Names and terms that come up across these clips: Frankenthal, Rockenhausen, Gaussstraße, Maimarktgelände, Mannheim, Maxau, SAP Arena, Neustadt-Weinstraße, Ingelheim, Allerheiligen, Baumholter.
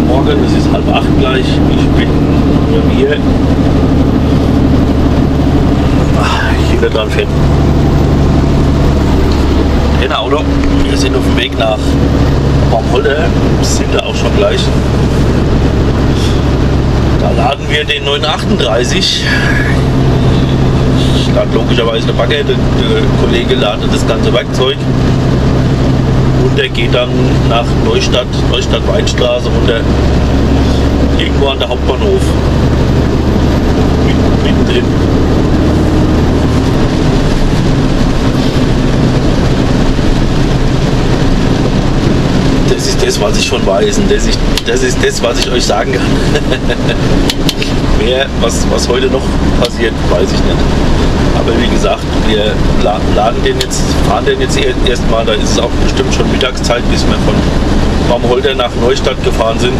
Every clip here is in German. guten Morgen, es ist 7:30 gleich, ich bin hier. Ich bin dran fit. Hey Auto, wir sind auf dem Weg nach Baumholter, sind da auch schon gleich. Da laden wir den 938. Ich lade logischerweise eine Backe, der Kollege ladet das ganze Werkzeug. Und der geht dann nach Neustadt-Weinstraße runter, irgendwo an der Hauptbahnhof, mittendrin. Das ist das, was ich schon weiß, und das ist das, was ich euch sagen kann. Mehr, was heute noch passiert, weiß ich nicht. Aber wie gesagt, wir fahren den jetzt erstmal, da ist es auch bestimmt schon Mittagszeit, bis wir von Baumholter nach Neustadt gefahren sind.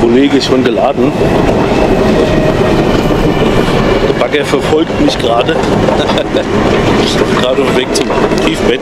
Kollege ist schon geladen. Der Bagger verfolgt mich gerade. Ich bin gerade auf dem Weg zum Tiefbett.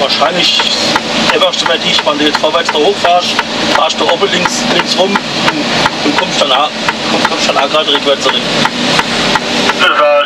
Wahrscheinlich einfach Stelle, die ich, wenn du jetzt vorwärts da hochfährst, fahrst du oben links rum und kommst dann auch gerade rückwärts zurück. Das war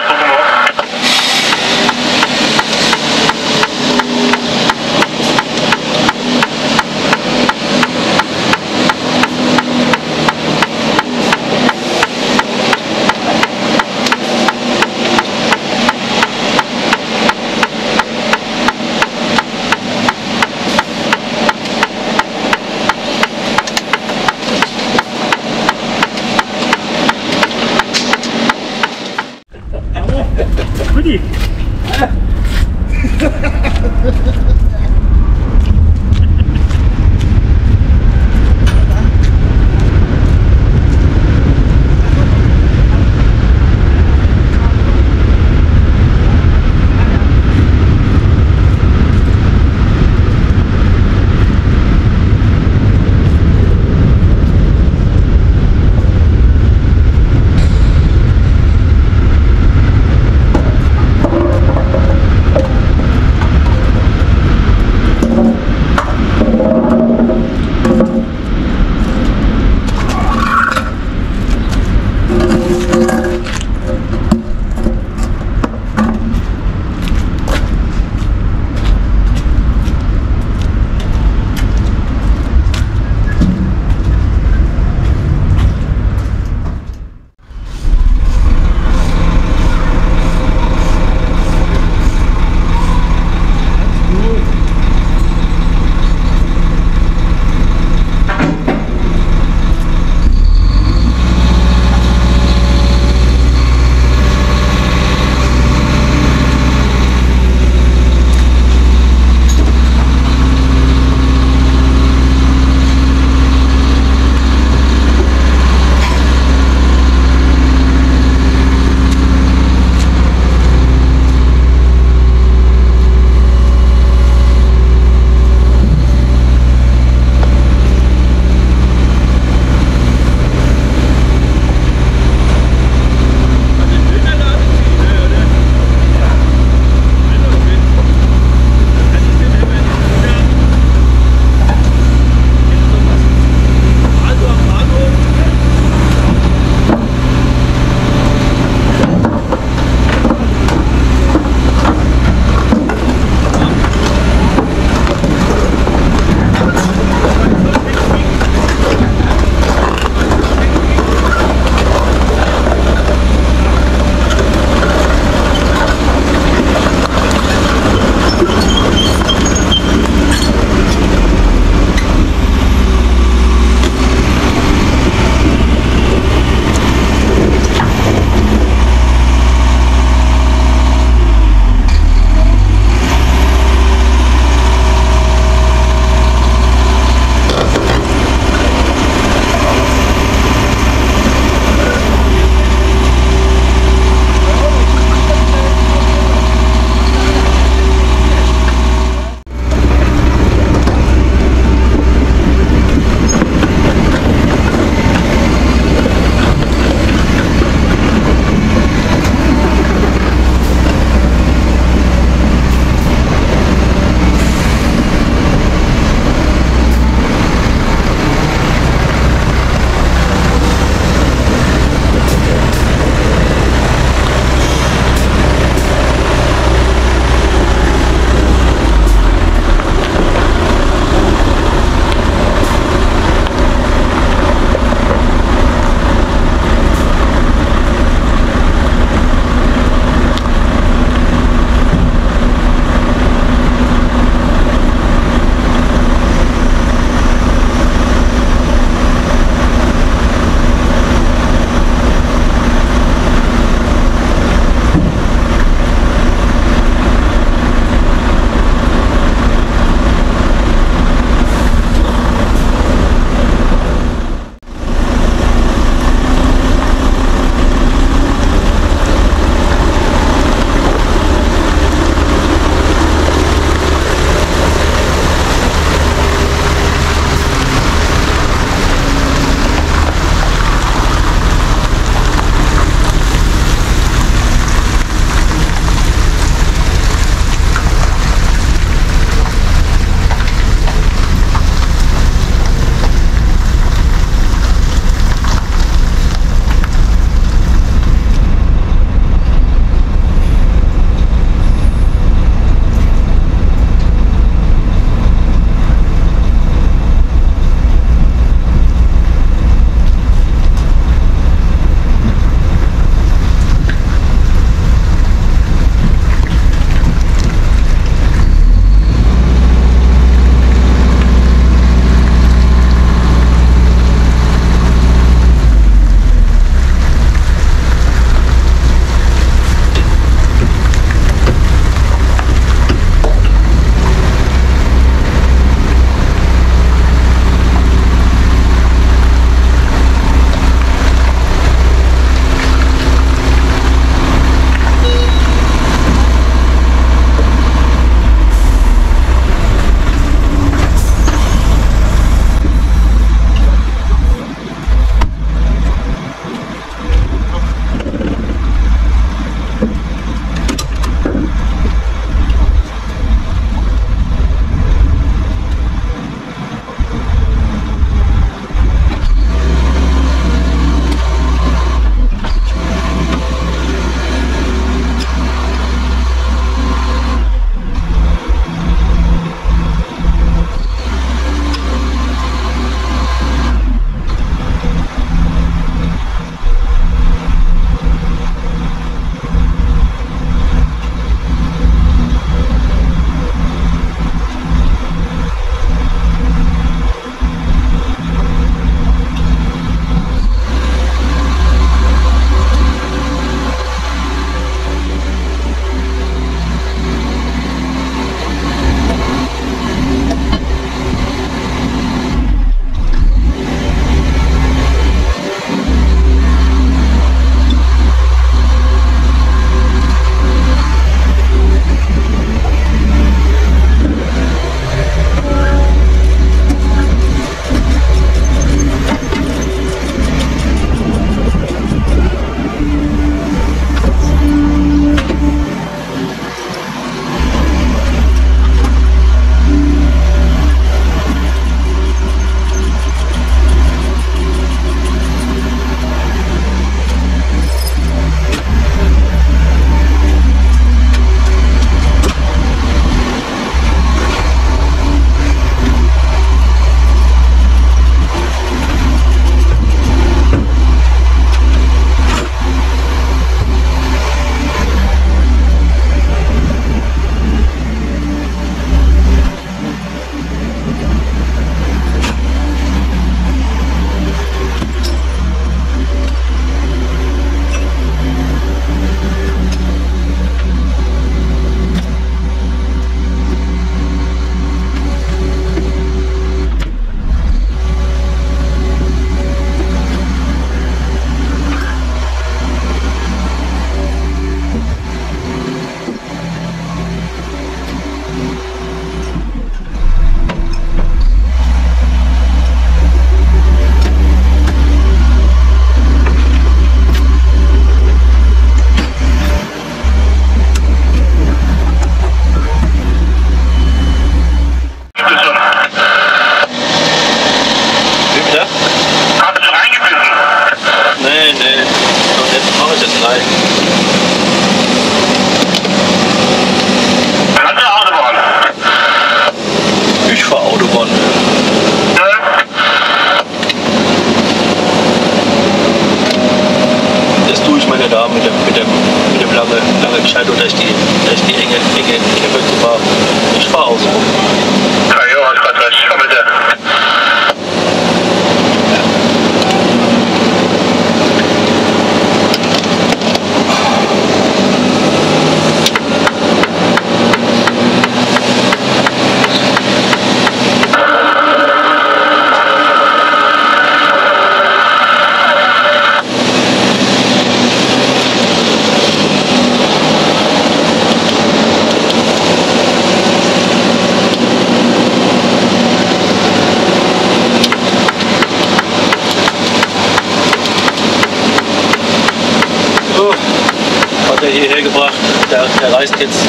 hierher gebracht. Der reist jetzt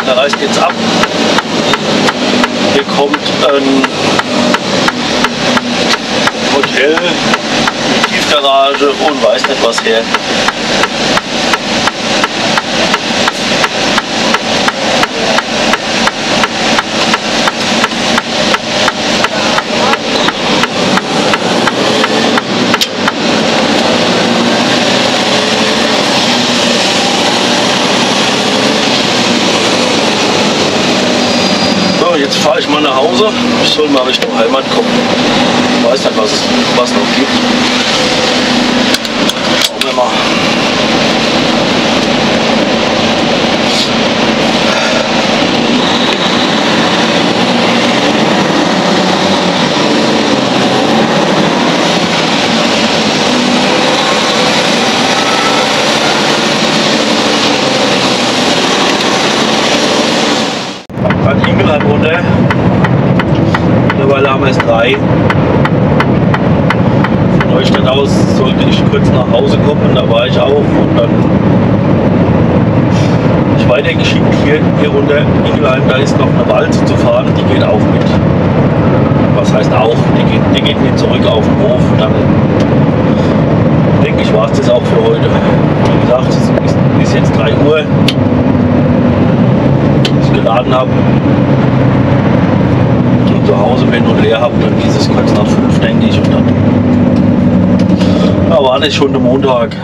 ab. Hier kommt ein Hotel, eine Tiefgarage und weiß nicht was her. Jetzt fahre ich mal nach Hause, ich soll mal Richtung Heimat kommen. Ich weiß nicht, was noch gibt. Schauen wir mal. Runter. Mittlerweile haben wir es 3. Von Neustadt aus sollte ich kurz nach Hause kommen, da war ich auch und dann bin ich weitergeschickt hier runter in Ingelheim, da ist noch eine Walze zu fahren, die geht auch mit. Was heißt auch? Die geht mit zurück auf den Hof und dann denke ich, war es das auch für heute. Wie gesagt, es ist jetzt 3 Uhr. Geladen habe und zu Hause bin und leer habe, dann dieses kurz nach 5, denke ich, und dann da war das schon der Montag.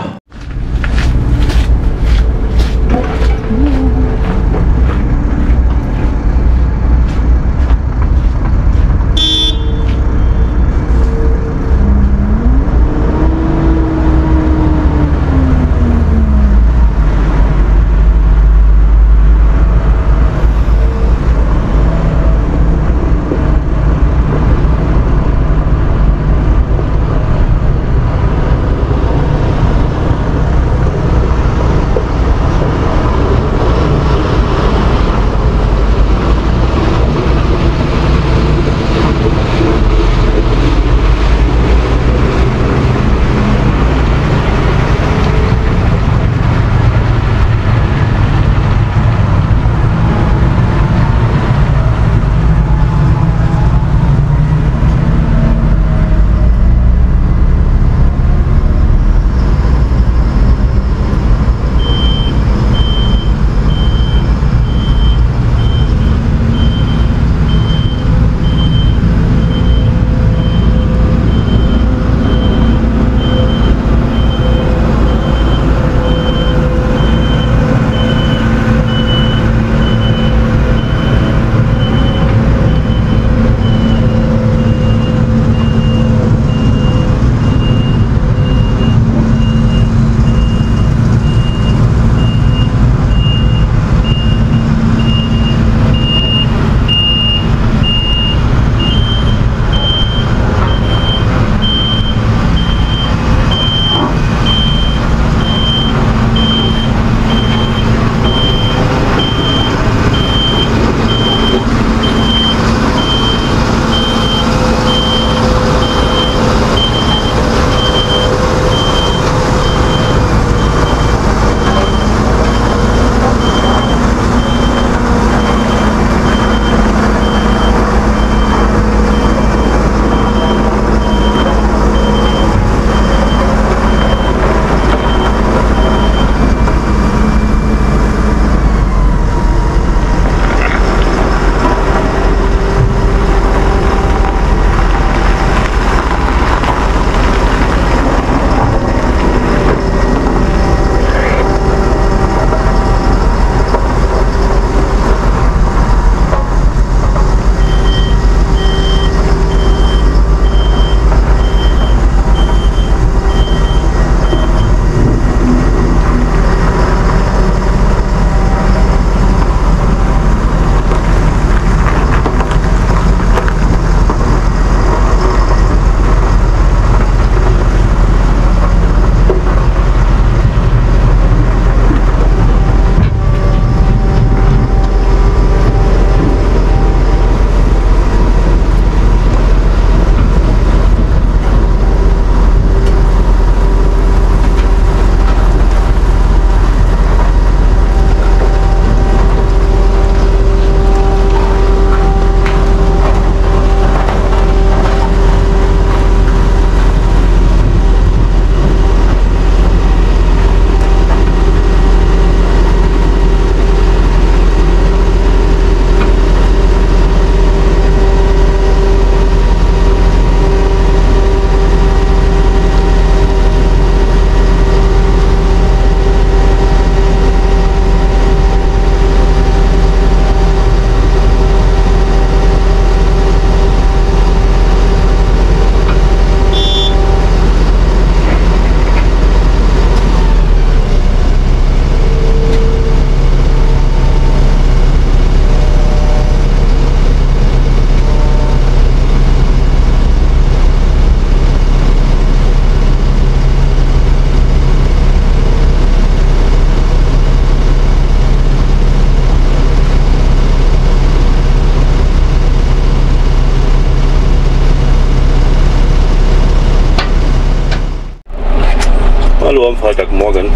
Hallo am Freitagmorgen.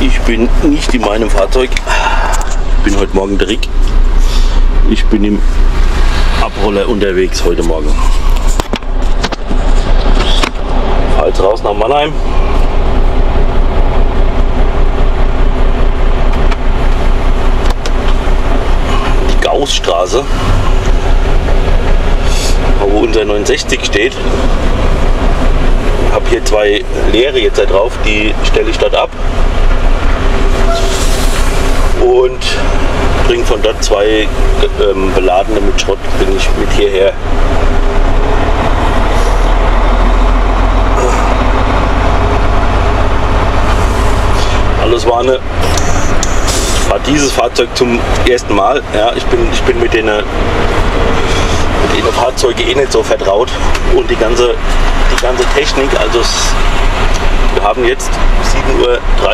Ich bin nicht in meinem Fahrzeug. Ich bin heute Morgen direkt. Ich bin im Abroller unterwegs heute Morgen. Ich fahre jetzt raus nach Mannheim. Die Gaussstraße, wo unser 69 steht. Ich habe hier zwei leere jetzt da drauf, die stelle ich dort ab und bringe von dort zwei beladene mit Schrott bringe ich mit hierher. Alles war eine, war dieses Fahrzeug zum ersten Mal. Ja, ich bin mit denen Fahrzeuge eh nicht so vertraut und die ganze Technik, also wir haben jetzt 7:30 Uhr.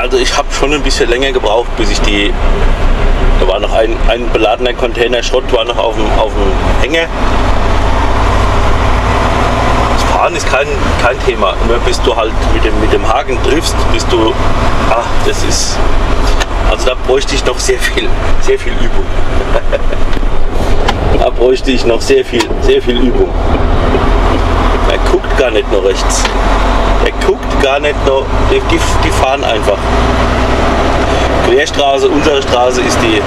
Also ich habe schon ein bisschen länger gebraucht, bis ich die, da war noch ein beladener Container Schrott war noch auf dem Hänger. Das Fahren ist kein Thema, nur bis du halt mit dem Haken triffst, bist du, das ist, also da bräuchte ich noch sehr viel Übung. Da bräuchte ich noch sehr viel Übung. Er guckt gar nicht nur rechts. Er guckt gar nicht nur, die fahren einfach. Querstraße, unsere Straße ist die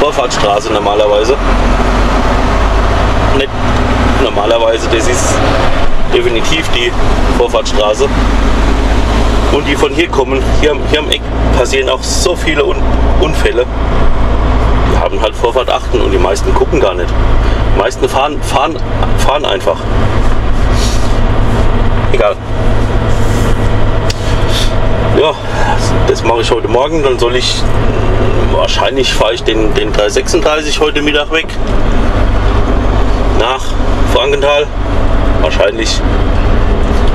Vorfahrtsstraße normalerweise. Nicht normalerweise, das ist definitiv die Vorfahrtsstraße. Und die von hier kommen, hier am Eck passieren auch so viele Unfälle. Die haben halt Vorfahrt achten und die meisten gucken gar nicht. Die meisten fahren einfach. Egal. Ja, das mache ich heute Morgen. Dann soll ich, wahrscheinlich fahre ich den 336 heute Mittag weg. Nach Frankenthal. Wahrscheinlich.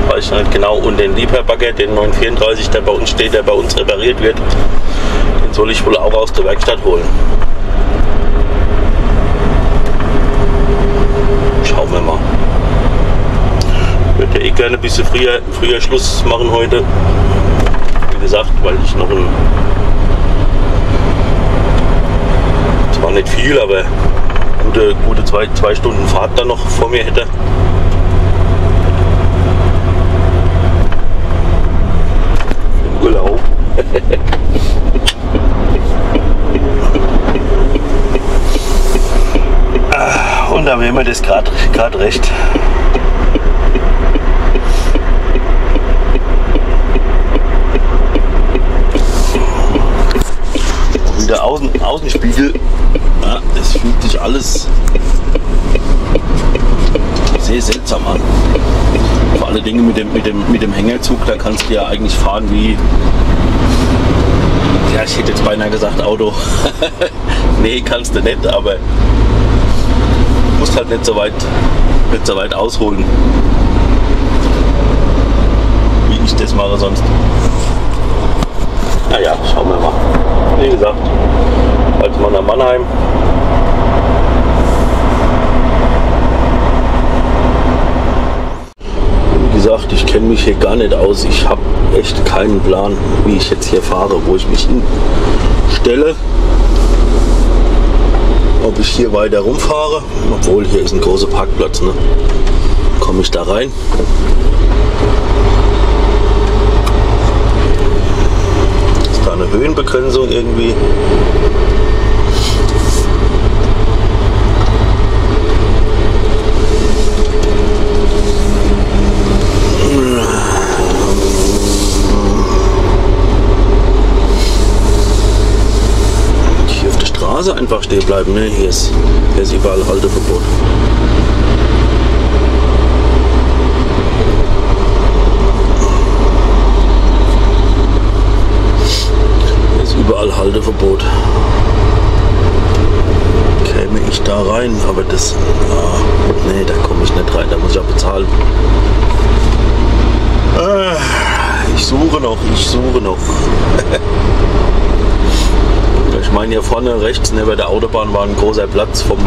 Weiß ich nicht genau, und den Lieferbagger, den 934, der bei uns steht, der bei uns repariert wird, den soll ich wohl auch aus der Werkstatt holen. Schauen wir mal. Ich würde eh gerne ein bisschen früher Schluss machen heute. Wie gesagt, weil ich noch ein. Zwar nicht viel, aber gute zwei Stunden Fahrt dann noch vor mir hätte. Und da wäre mir das gerade recht. Und der Außenspiegel, ja, das fühlt sich alles sehr seltsam an. Vor allen Dingen mit dem Hängerzug, da kannst du ja eigentlich fahren wie. Ja, ich hätte jetzt beinahe gesagt Auto. Nee, kannst du nicht, aber du musst halt nicht so weit ausholen. Wie ich das mache sonst. Naja, schauen wir mal. Wie gesagt, heute mal nach Mannheim. Wie gesagt, ich kenne mich hier gar nicht aus. Ich habe echt keinen Plan, wie ich jetzt hier fahre, wo ich mich hinstelle. Ob ich hier weiter rumfahre, obwohl hier ist ein großer Parkplatz, ne? Komme ich da rein? Ist da eine Höhenbegrenzung irgendwie? Einfach stehen bleiben, ne? Hier ist überall Halteverbot. Hier ist überall Halteverbot. Käme ich da rein, aber das. Nee, da komme ich nicht rein, da muss ich ja bezahlen. Ich suche noch. Ich meine, meine, hier vorne rechts neben der Autobahn war ein großer Platz vom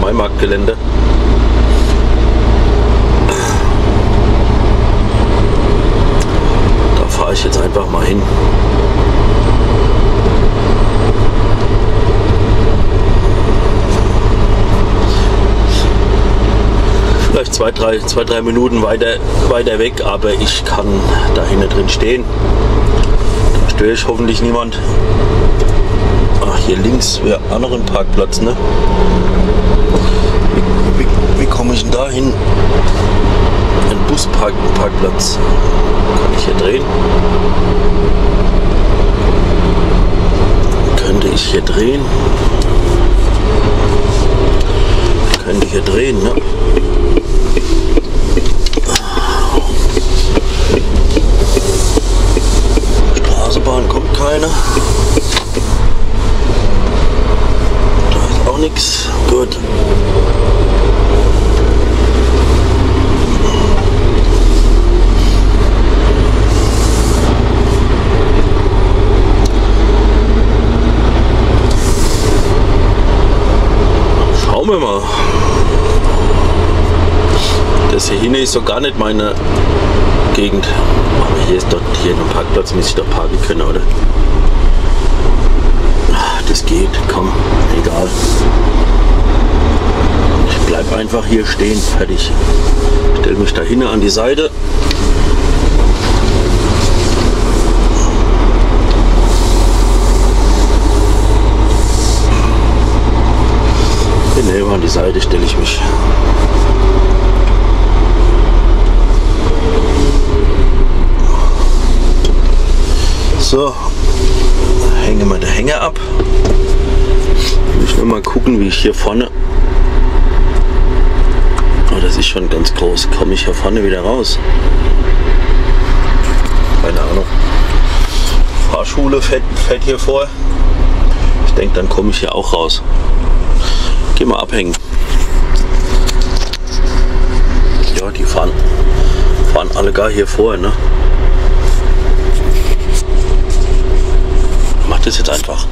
Maimarktgelände. Da fahre ich jetzt einfach mal hin. Vielleicht zwei, drei Minuten weiter weg, aber ich kann da hinten drin stehen. Da störe ich hoffentlich niemand. Ach, hier links wäre auch noch ein Parkplatz, ne? Wie komme ich denn da hin? Ein Busparkplatz. Kann ich hier drehen? Könnte ich hier drehen? Könnte ich hier drehen, ne? Straßenbahn kommt keine. Da ist auch nichts. Gut. Schauen wir mal. Das hier hinten ist so gar nicht meine Gegend. Aber hier ist doch hier ein Parkplatz, muss ich doch parken können, oder? Ach, das geht, komm, egal. Ich bleib einfach hier stehen, fertig. Stell mich da hinten an die Seite. Genau an die Seite stelle ich mich. So, hängen wir den Hänger ab. Ich will mal gucken, wie ich hier vorne. Oh, das ist schon ganz groß. Komme ich hier vorne wieder raus? Keine Ahnung. Fahrschule fährt hier vor. Ich denke, dann komme ich hier auch raus. Geh mal abhängen. Ja, die fahren alle gar hier vor, ne? Ist jetzt einfach.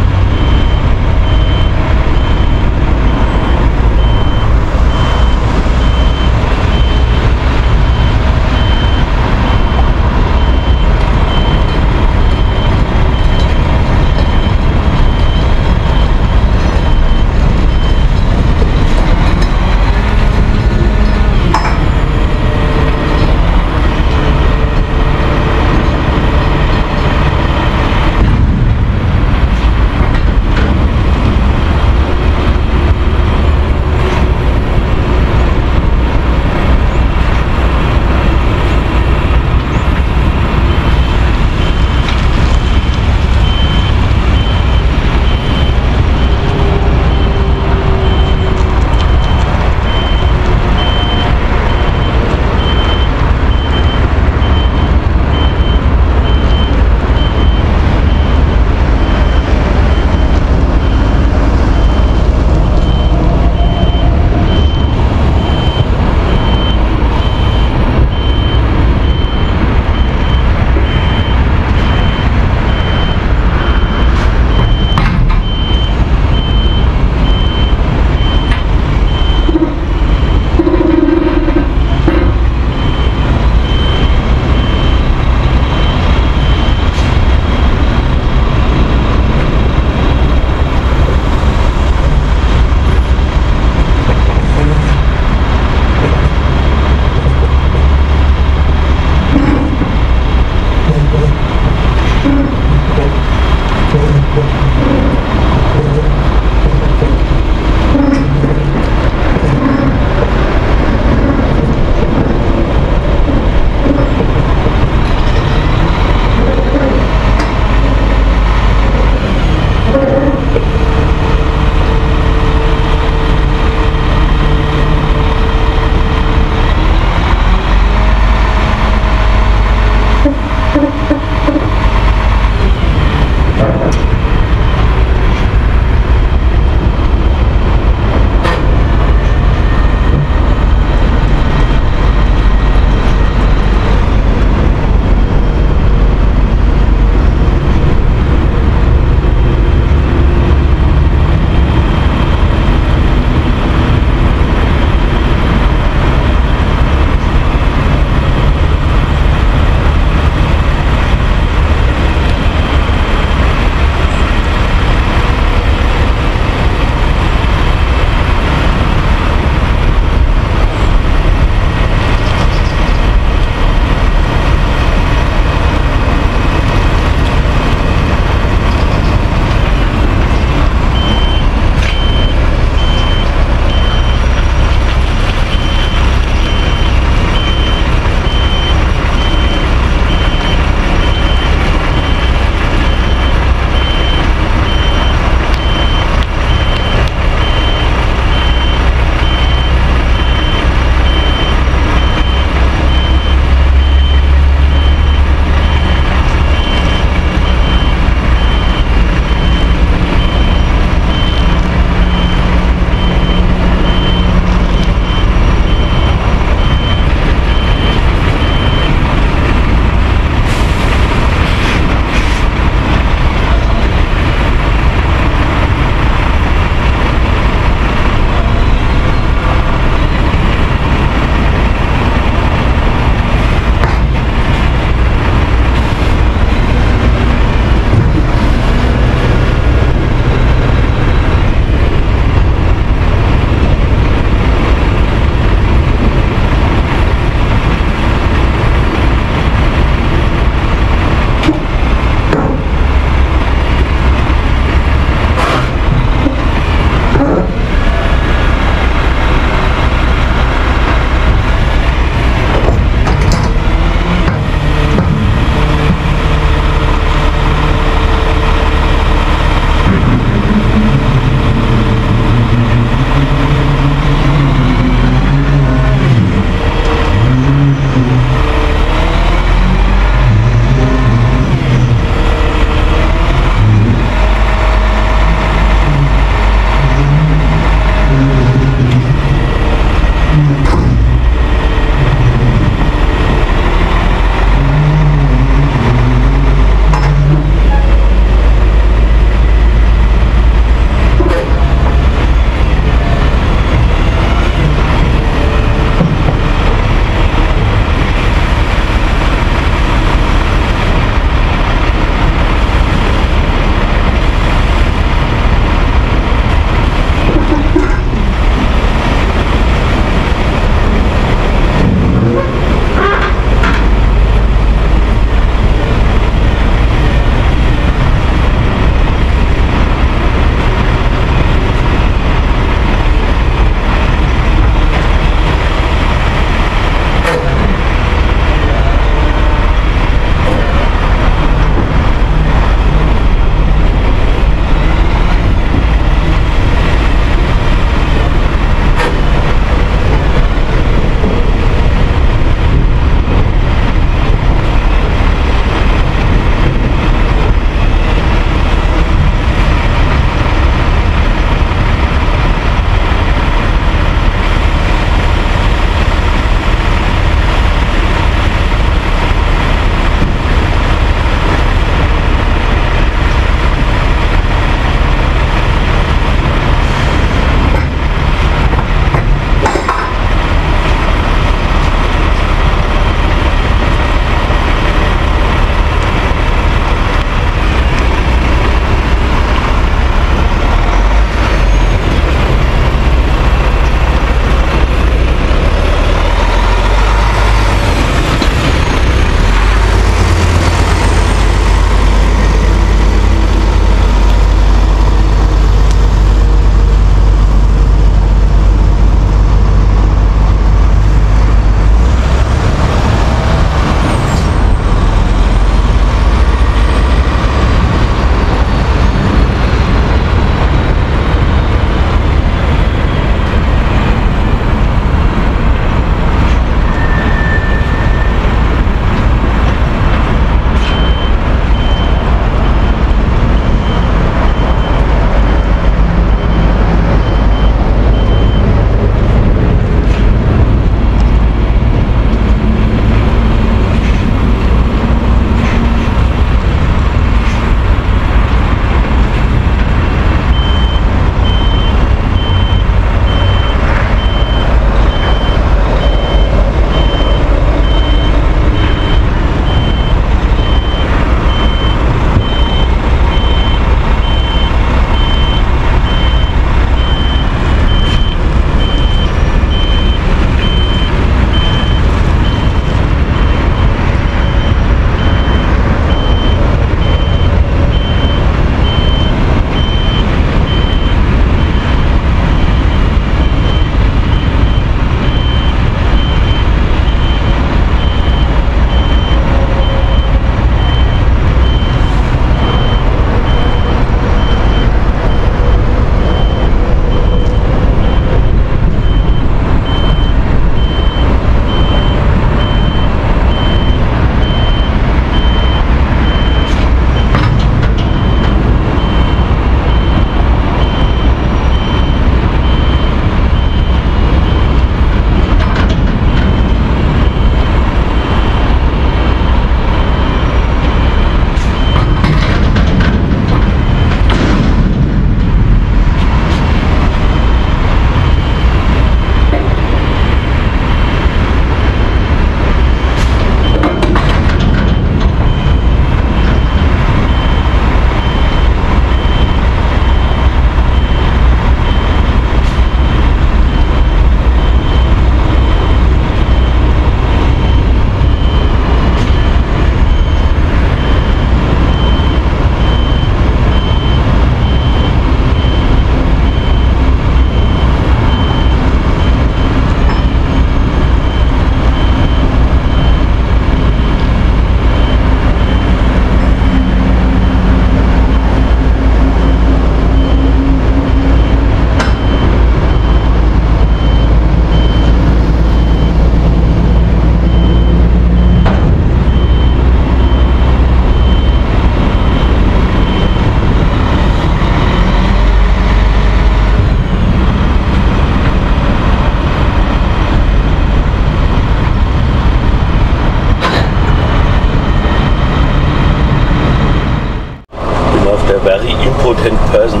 in person.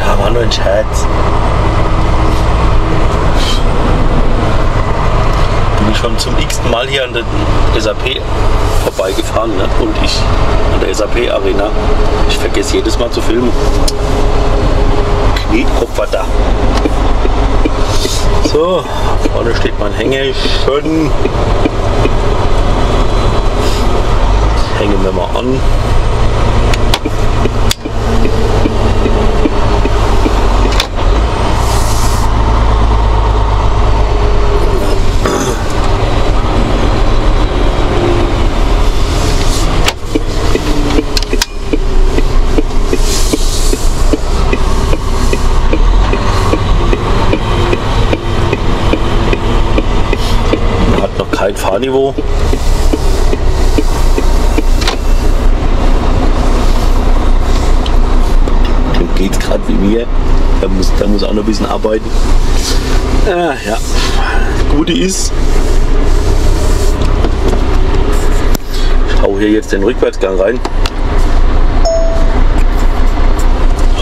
Ja, war nur ein Scherz. Bin schon zum x-ten Mal hier an der SAP vorbeigefahren, ne? Und ich an der SAP Arena. Ich vergesse jedes Mal zu filmen. Kniekopfer da. So, vorne steht mein Hängeschön. Hängen wir mal an. Man hat noch kein Fahrniveau. Geht's gerade wie mir, da muss auch noch ein bisschen arbeiten. Ja, Gute ist, ich hau hier jetzt den Rückwärtsgang rein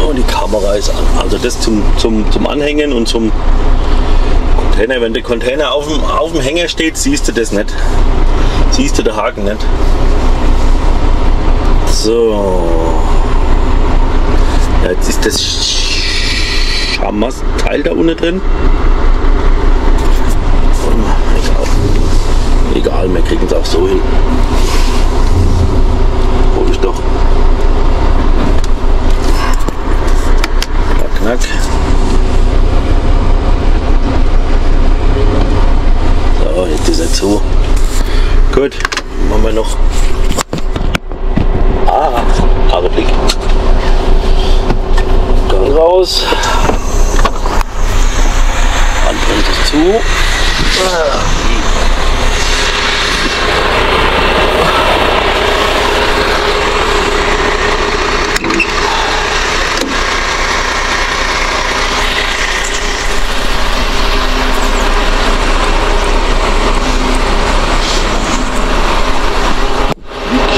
und die Kamera ist an. Also das zum Anhängen und zum Container. Wenn der Container auf dem Hänger steht, siehst du das nicht, siehst du den Haken nicht. So. Ja, jetzt ist das Schammersteil da unten drin. Egal, wir kriegen es auch so hin. Hol ich doch. Knack, knack. So, jetzt ist er zu. Gut, machen wir noch. Ah, Augenblick. Raus, dann bringt es zu. Ich schließe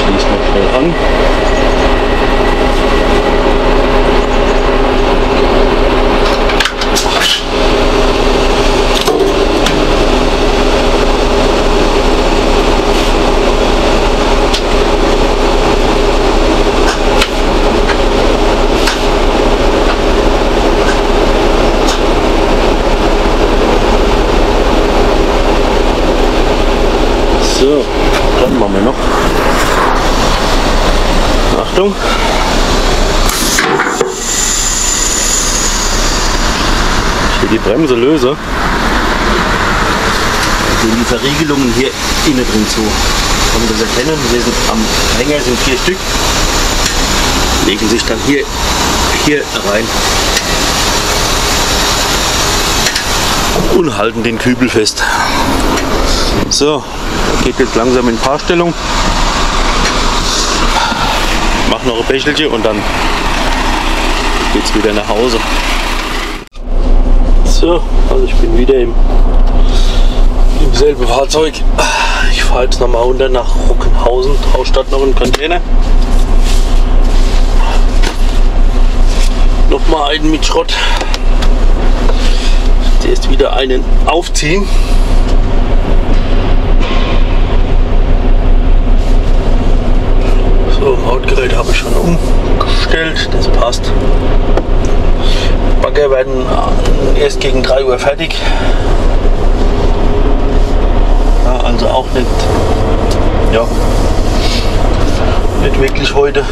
mal schnell an. So, dann machen wir noch. Achtung! Ich will die Bremse löse. Also die Verriegelungen hier innen drin zu. Kann man das erkennen? Wir sind am Hänger, sind 4 Stück. Legen sich dann hier rein. Und halten den Kübel fest. So. Geht jetzt langsam in Fahrstellung. Mach noch ein Pächelchen und dann geht's wieder nach Hause. So, also ich bin wieder im selben Fahrzeug. Ich fahre jetzt nochmal runter nach Rockenhausen. Draußen statt noch ein Container. Nochmal einen mit Schrott. Jetzt wieder einen aufziehen. So, Mautgerät habe ich schon umgestellt, das passt. Bagger werden erst gegen 3 Uhr fertig. Ja, also auch nicht, ja, nicht wirklich heute.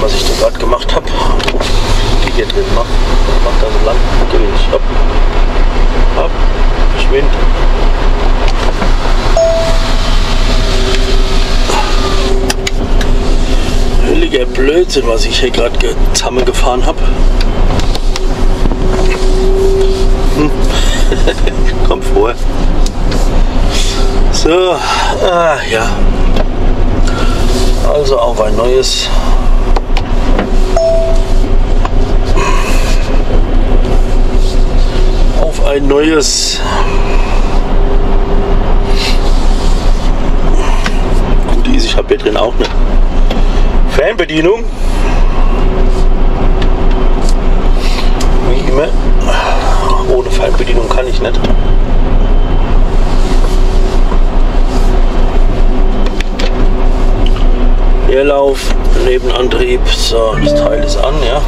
Was ich da gerade gemacht habe, die hier drin macht, macht da so lang, okay, stopp, ab, verschwind. Hölliger Blödsinn, was ich hier gerade zusammengefahren habe. Kommt vor. So, ja. Also auf ein neues. Gut ist, ich habe hier drin auch eine Fernbedienung. Wie immer. Ohne Fernbedienung kann ich nicht. Leerlauf, Nebenantrieb, so, das Teil ist an, ja.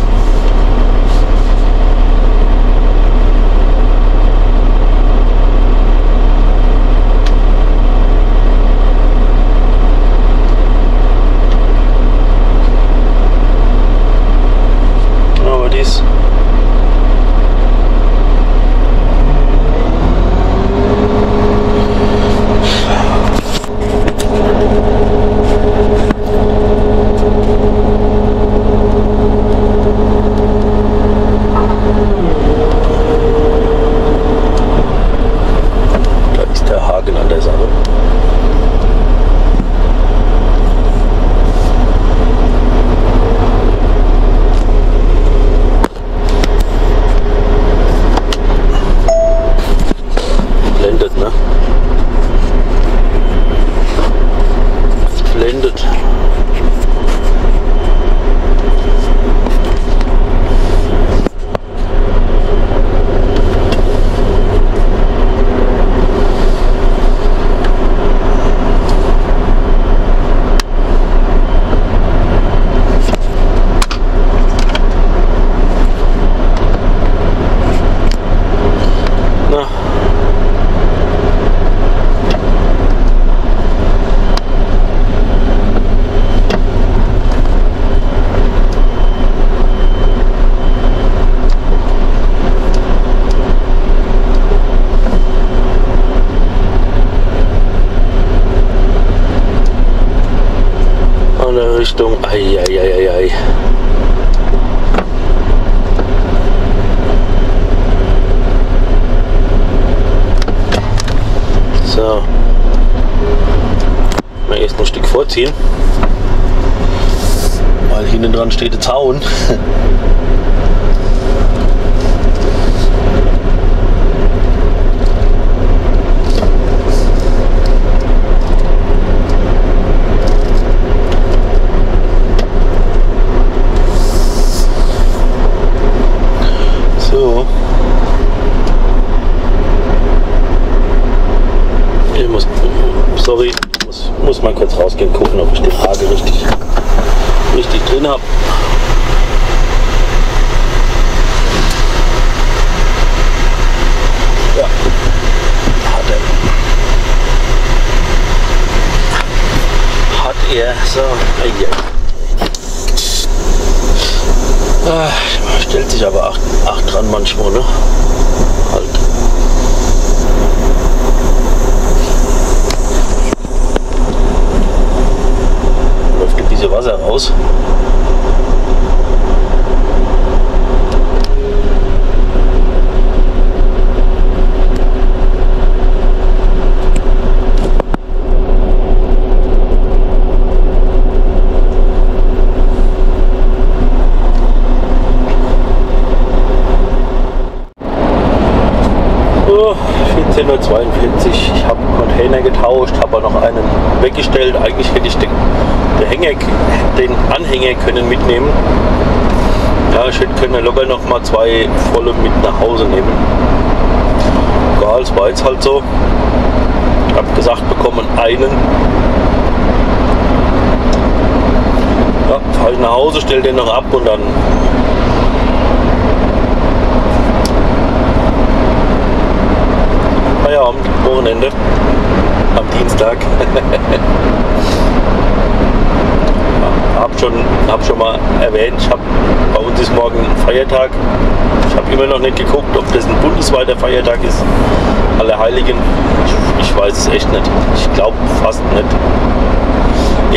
Richtung, eieieiei. So, mal erst ein Stück vorziehen, weil hinten dran steht der Zaun. Sorry, muss mal kurz rausgehen, gucken, ob ich die Frage richtig drin habe. Ja, hat er so, ja. Stellt sich aber acht dran manchmal, ne? Halt. Wasser raus. Oh, 14:42 Uhr. Ich habe einen Container getauscht, habe aber noch einen weggestellt. Eigentlich hätte ich den Anhänger können mitnehmen. Ja, ich hätte können locker noch mal zwei volle mit nach Hause nehmen. Egal, es war jetzt halt so. Ich habe gesagt bekommen, einen. Ja, fahre ich nach Hause, stelle den noch ab und dann Feierabend, Wochenende, am Dienstag. Hab schon mal erwähnt, bei uns ist morgen ein Feiertag. Ich habe immer noch nicht geguckt, ob das ein bundesweiter Feiertag ist. Allerheiligen, ich weiß es echt nicht. Ich glaube fast nicht.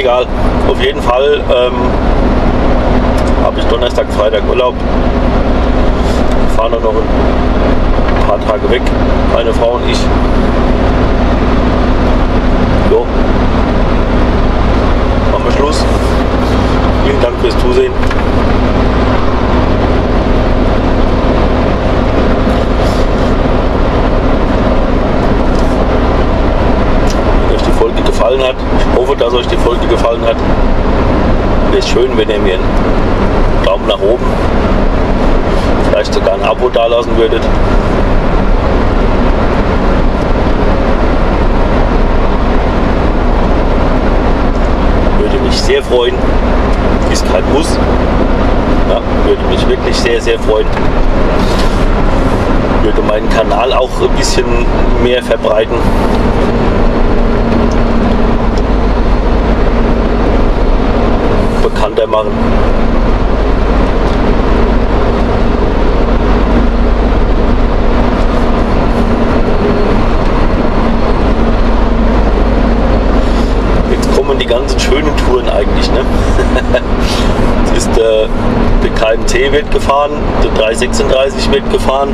Egal, auf jeden Fall habe ich Donnerstag, Freitag Urlaub. Fahren wir noch ein paar Tage weg, meine Frau und ich. So. Machen wir Schluss. Vielen Dank fürs Zusehen. Wenn euch die Folge gefallen hat, ich hoffe, dass euch die Folge gefallen hat. Wäre schön, wenn ihr mir einen Daumen nach oben, vielleicht sogar ein Abo dalassen würdet. Würde mich sehr freuen. Ist kein Muss. Ja, würde mich wirklich sehr, sehr freuen. Würde meinen Kanal auch ein bisschen mehr verbreiten. Bekannter machen. Die ganzen schönen Touren eigentlich. Ne? Es ist der KMT wird gefahren, der 336 wird gefahren.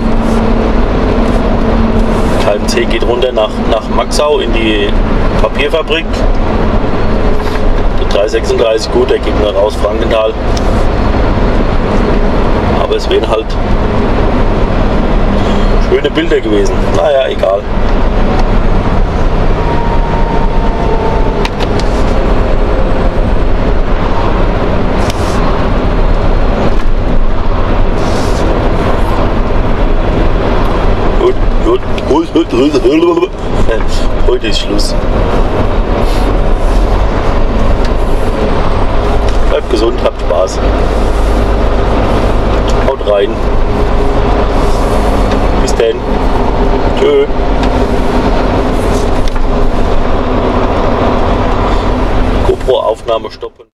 KMT geht runter nach Maxau in die Papierfabrik. Der 336, gut, der geht noch raus, Frankenthal. Aber es wären halt schöne Bilder gewesen. Naja, egal. Heute ist Schluss. Bleibt gesund, habt Spaß. Haut rein. Bis denn. Tschö. GoPro-Aufnahme stoppen.